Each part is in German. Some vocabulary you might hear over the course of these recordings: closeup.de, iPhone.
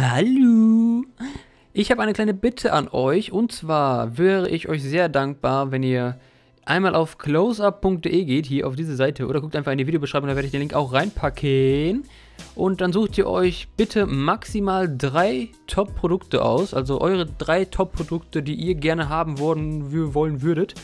Hallo. Ich habe eine kleine Bitte an euch, und zwar wäre ich euch sehr dankbar, wenn ihr einmal auf closeup.de geht, hier auf diese Seite, oder guckt einfach in die Videobeschreibung, da werde ich den Link auch reinpacken. Und dann sucht ihr euch bitte maximal 3 Top-Produkte aus, also eure 3 Top-Produkte, die ihr gerne haben wollen würdet.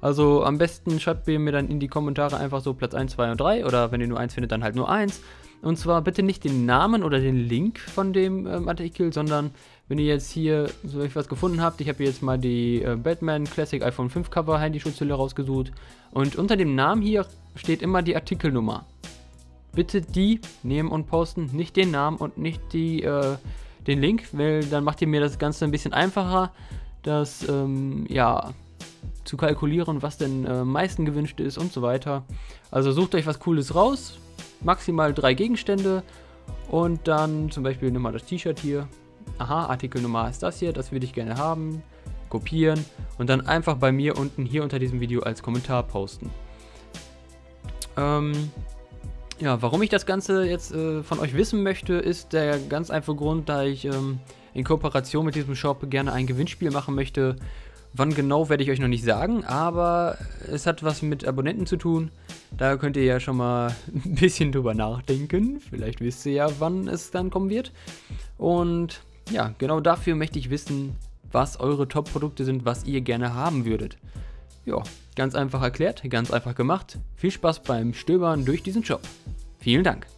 Also am besten schreibt ihr mir dann in die Kommentare einfach so Platz 1, 2 und 3, oder wenn ihr nur 1 findet, dann halt nur 1. Und zwar bitte nicht den Namen oder den Link von dem Artikel, sondern wenn ihr jetzt hier so etwas gefunden habt, ich habe jetzt mal die Batman Classic iPhone 5 Cover Handy-Schutzhülle rausgesucht, und unter dem Namen hier steht immer die Artikelnummer. Bitte die nehmen und posten, nicht den Namen und nicht den Link, weil dann macht ihr mir das Ganze ein bisschen einfacher, das ja, zu kalkulieren, was denn am meisten gewünscht ist und so weiter. Also sucht euch was Cooles raus, maximal 3 Gegenstände, und dann zum Beispiel nimm mal das T-Shirt hier. Aha, Artikelnummer ist das hier, das würde ich gerne haben. Kopieren und dann einfach bei mir unten hier unter diesem Video als Kommentar posten. Ja, warum ich das Ganze jetzt von euch wissen möchte, ist der ganz einfache Grund, da ich in Kooperation mit diesem Shop gerne ein Gewinnspiel machen möchte. Wann genau, werde ich euch noch nicht sagen, aber es hat was mit Abonnenten zu tun. Da könnt ihr ja schon mal ein bisschen drüber nachdenken. Vielleicht wisst ihr ja, wann es dann kommen wird. Und ja, genau dafür möchte ich wissen, was eure Top-Produkte sind, was ihr gerne haben würdet. Ja, ganz einfach erklärt, ganz einfach gemacht. Viel Spaß beim Stöbern durch diesen Shop. Vielen Dank.